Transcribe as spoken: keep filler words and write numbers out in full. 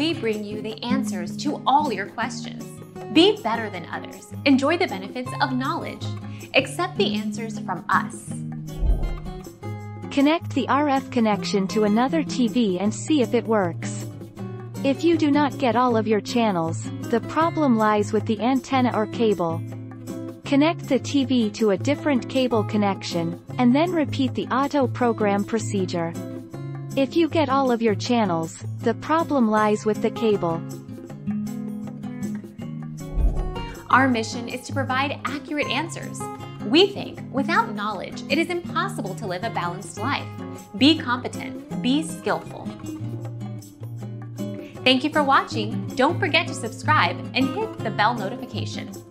we bring you the answers to all your questions. Be better than others. Enjoy the benefits of knowledge. Accept the answers from us. Connect the R F connection to another T V and see if it works. If you do not get all of your channels, the problem lies with the antenna or cable. Connect the T V to a different cable connection, and then repeat the auto program procedure. If you get all of your channels, the problem lies with the cable. Our mission is to provide accurate answers. We think, without knowledge, it is impossible to live a balanced life. Be competent, be skillful. Thank you for watching. Don't forget to subscribe and hit the bell notification.